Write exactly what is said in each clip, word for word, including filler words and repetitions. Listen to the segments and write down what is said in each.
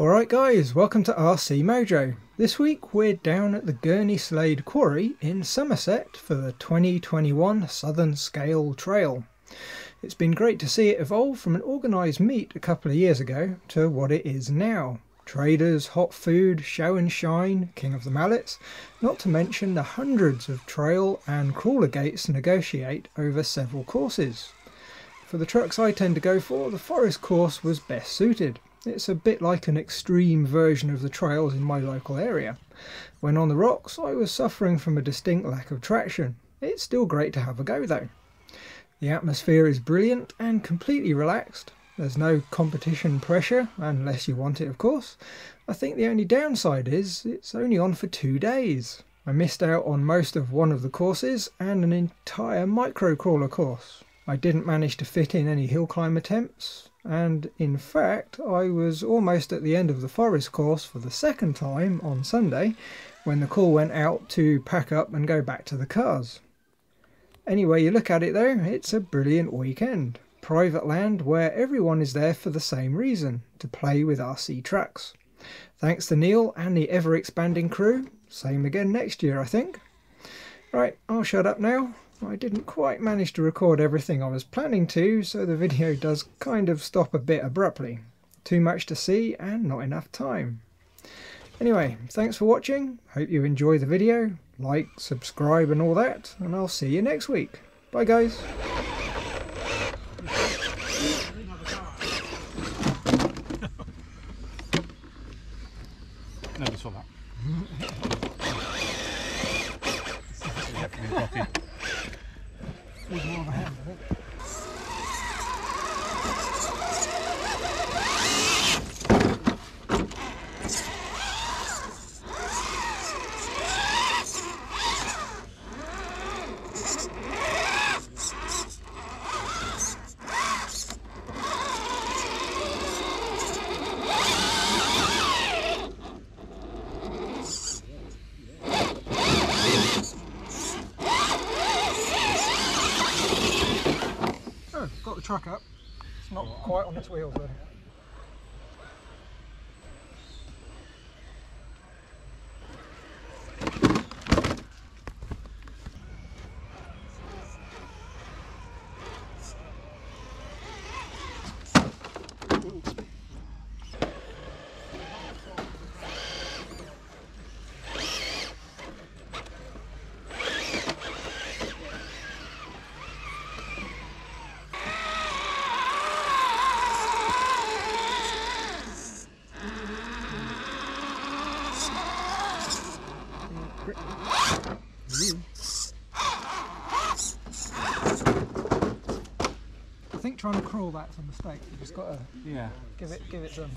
Alright guys, welcome to R C Mojo. This week we're down at the Gurney Slade Quarry in Somerset for the twenty twenty-one Southern Scale Trail. It's been great to see it evolve from an organised meet a couple of years ago to what it is now. Traders, hot food, show and shine, king of the mallets, not to mention the hundreds of trail and crawler gates to negotiate over several courses. For the trucks I tend to go for, the forest course was best suited. It's a bit like an extreme version of the trails in my local area. When on the rocks, I was suffering from a distinct lack of traction. It's still great to have a go though. The atmosphere is brilliant and completely relaxed. There's no competition pressure, unless you want it of course. I think the only downside is it's only on for two days. I missed out on most of one of the courses and an entire micro crawler course. I didn't manage to fit in any hill climb attempts. And in fact, I was almost at the end of the forest course for the second time on Sunday when the call went out to pack up and go back to the cars. Any way you look at it though, it's a brilliant weekend. Private land where everyone is there for the same reason, to play with R C trucks. Thanks to Neil and the ever-expanding crew. Same again next year, I think. Right, I'll shut up now. I didn't quite manage to record everything I was planning to, so the video does kind of stop a bit abruptly. Too much to see and not enough time. Anyway, thanks for watching. Hope you enjoy the video. Like, subscribe and all that, and I'll see you next week. Bye guys. Never saw that. With more of a hand, I think. Truck up. It's not quite on its wheels though. I think trying to crawl that's a mistake. You just gotta yeah. give it give it some.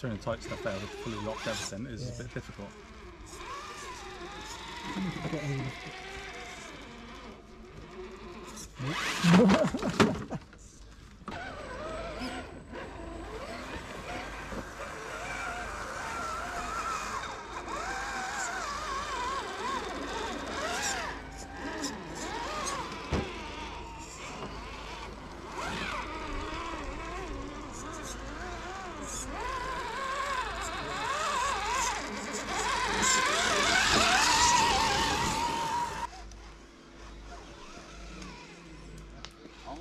Turning tight stuff out with fully locked everything is yeah. a bit difficult. Oh,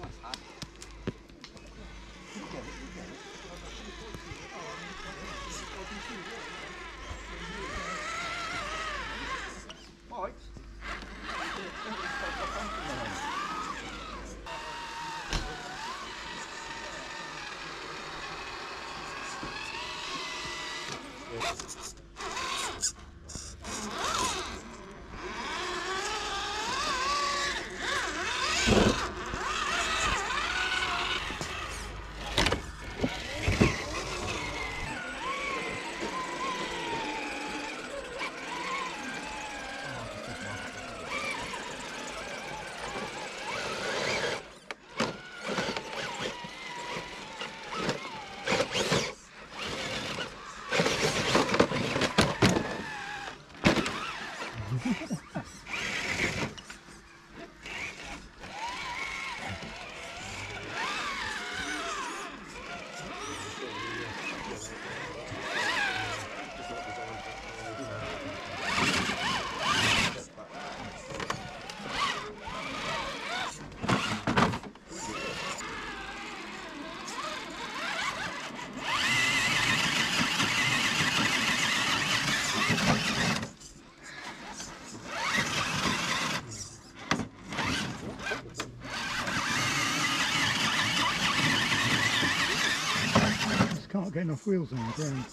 Getting off wheels on the ground.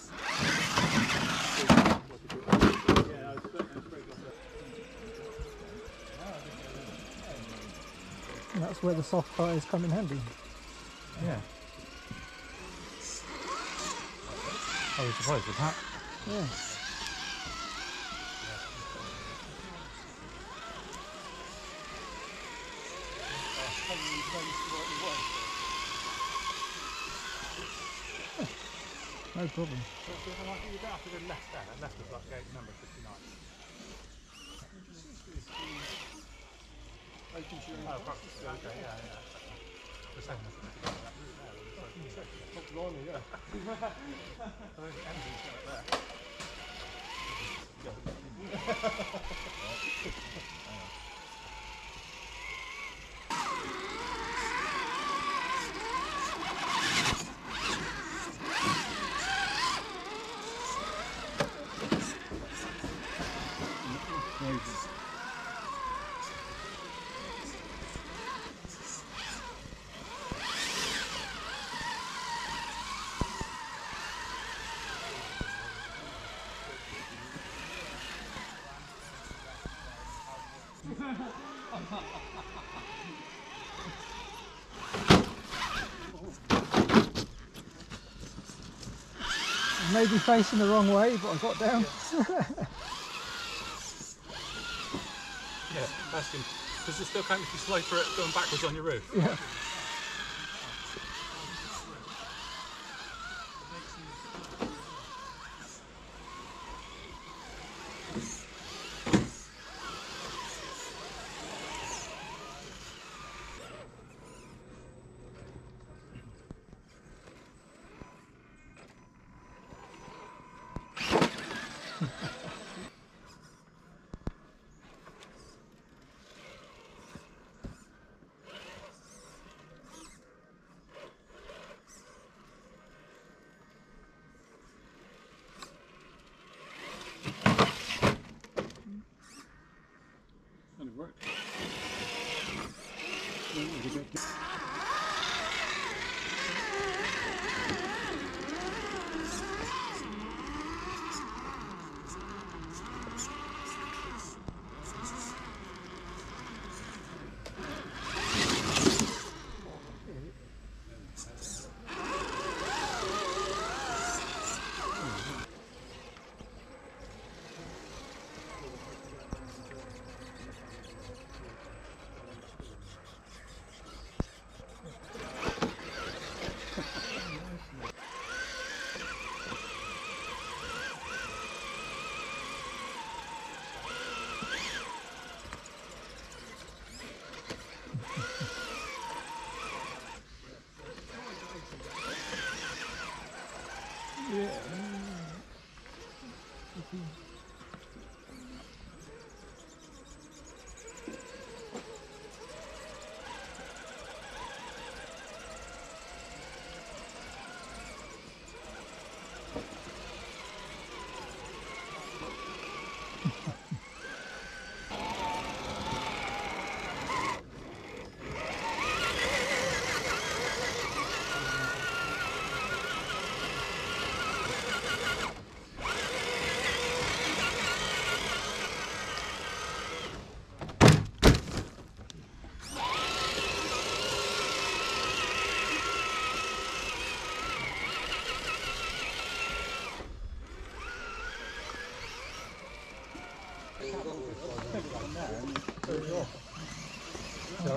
And that's where the soft tires come in handy. Yeah. I was surprised with that. Yeah. No problem. You'd have to go left there, and left of like gate number fifty-nine. Oh, practice, okay, yeah, yeah. The same as that route there. Yeah. Maybe facing the wrong way, but I got down. Yeah, yeah, that's good. Does it still count if you slow for it going backwards on your roof? Yeah.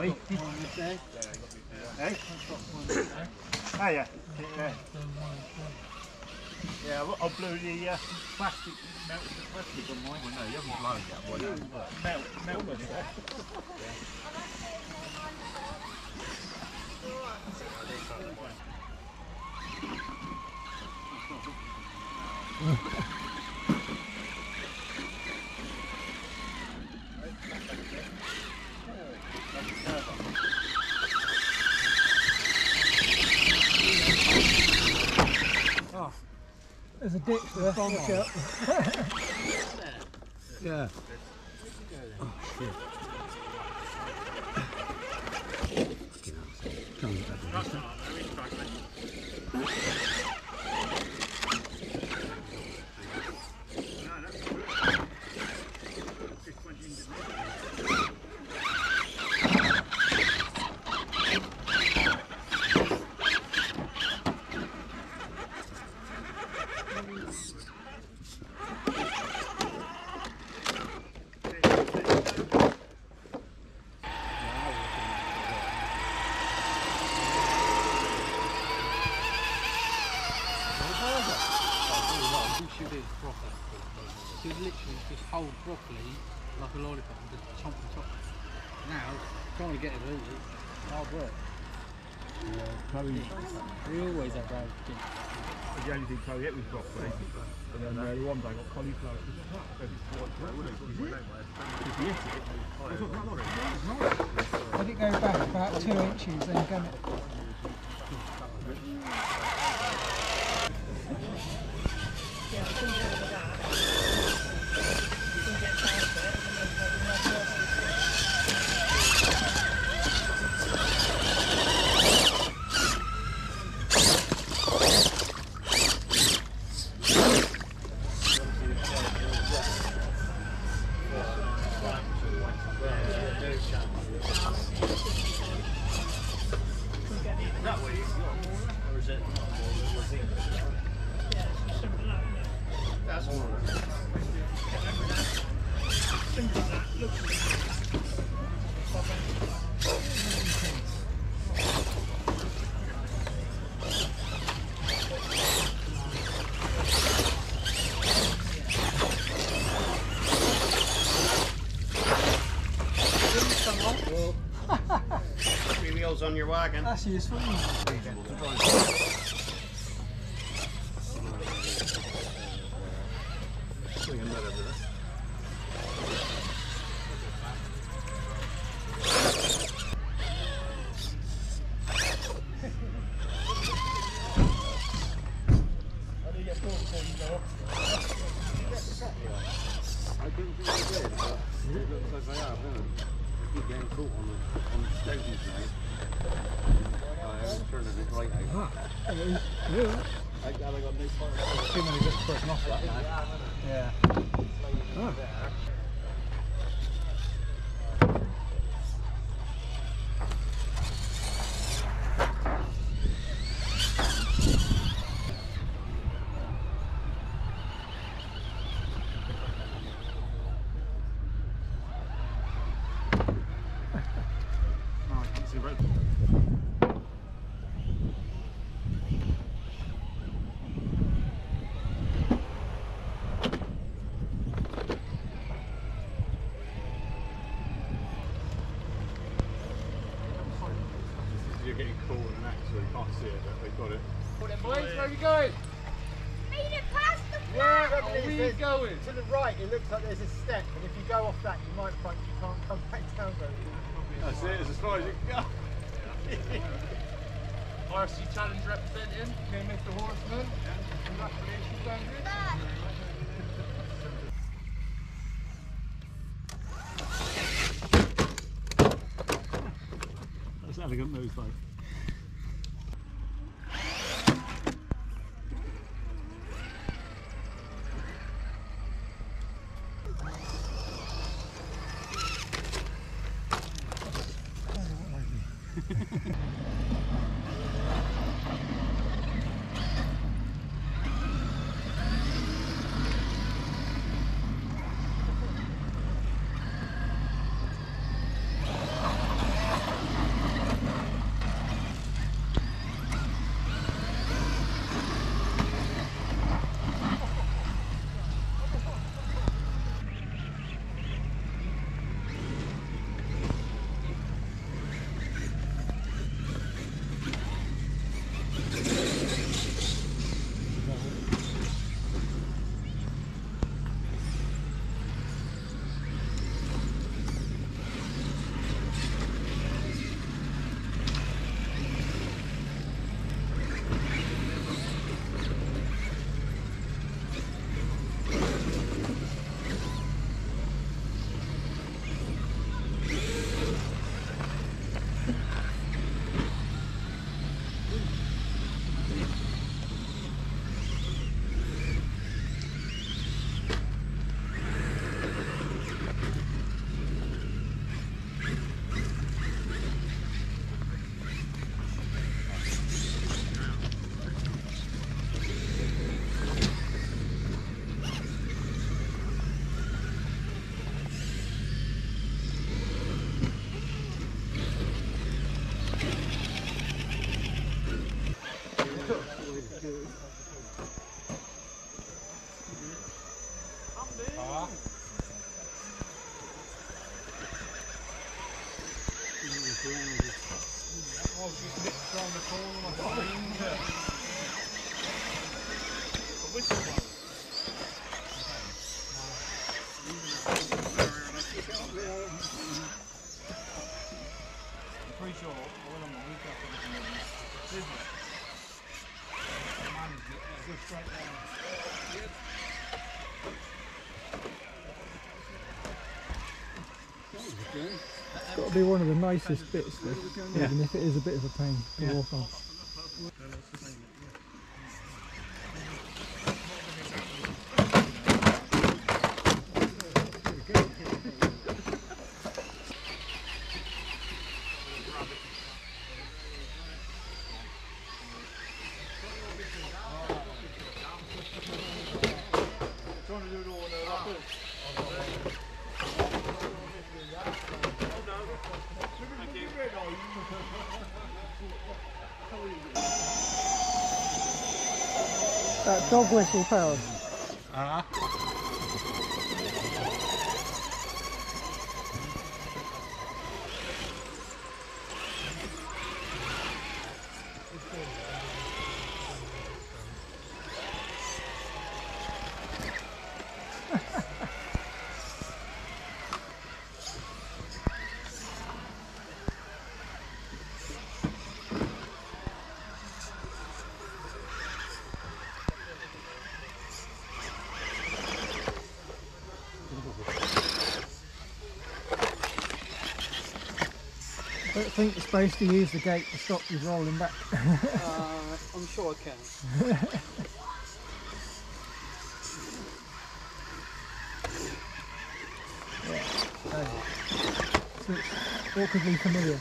Hey? Hey? Oh yeah. Yeah, I'll blow the uh, plastic, melt the plastic on mine. Well, no, you haven't blown that one. No. Melt, melt on it. Oh, there's a ditch there. Look up. Yeah. Oh, shit. Come on, Dad. Curry, it was broccoli, and then uh, one day I got cauliflower. I did go back about two inches, then gun it. On your wagon. That's useful. Elegant move though. was just nipped round the corner like a finger. A whistleblower. I'm pretty sure I went on the week after this morning. Didn't it? I managed it. I go straight down. That was good. It's got to be one of the nicest bits, though, yeah. Even if it is a bit of a pain to yeah. walk on. That dog whistle sound. Ah. I don't think you're supposed to use the gate to stop you rolling back. uh, I'm sure I can. Yeah. Oh. So it's awkwardly familiar.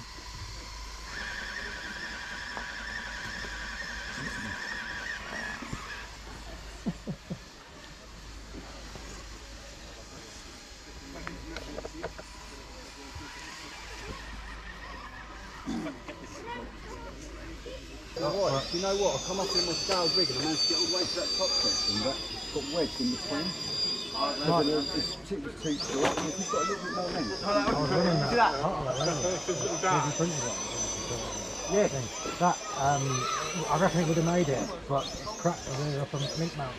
You know what, I come up in my scaled rig and I managed to get all the way to that top section, but it's got wedged in between. Right. It's too short, and it's got a little bit more length. Oh, that was brilliant. See that? Yeah, that, um, I reckon it would have made it, but crap, I ended up on Mink Mount.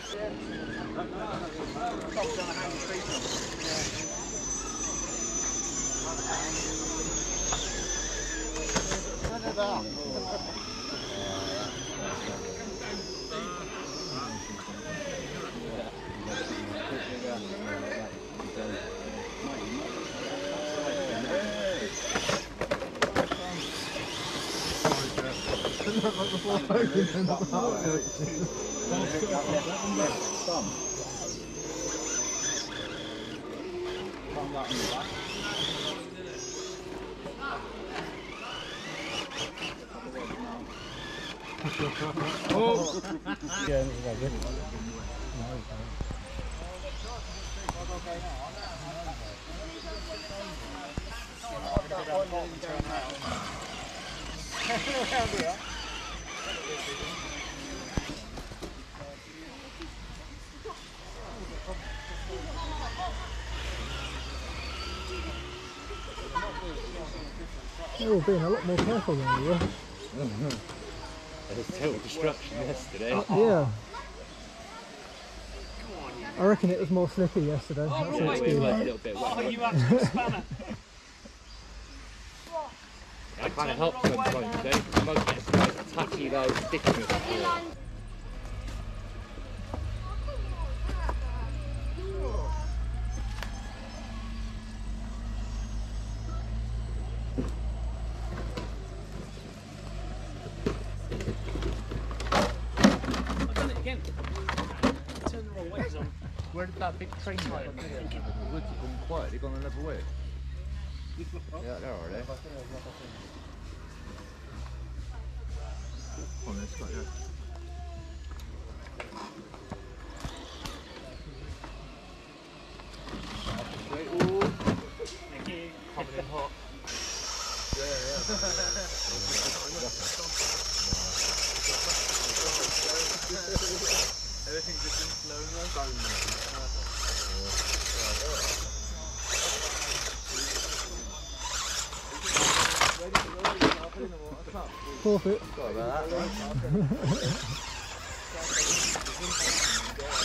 Turn it down. Oh! Yeah, they were being a lot more careful than we were. There was total destruction yesterday. Uh, yeah. I reckon it was more slippy yesterday. Oh, right. That's it, it was like a little bit wet. Oh, you absolute spanner. I kind of helped sometimes today because the mug gets quite tacky though, sticking with it. Where did that big train go? The woods have gone quiet, they've gone another way. Yeah, there are they. Oh, that's quite good. Thank you. Covered in hot. Yeah, yeah. Everything's just in slow motion. Ready to go, I'll put in the water. Forfeit. Sorry about that.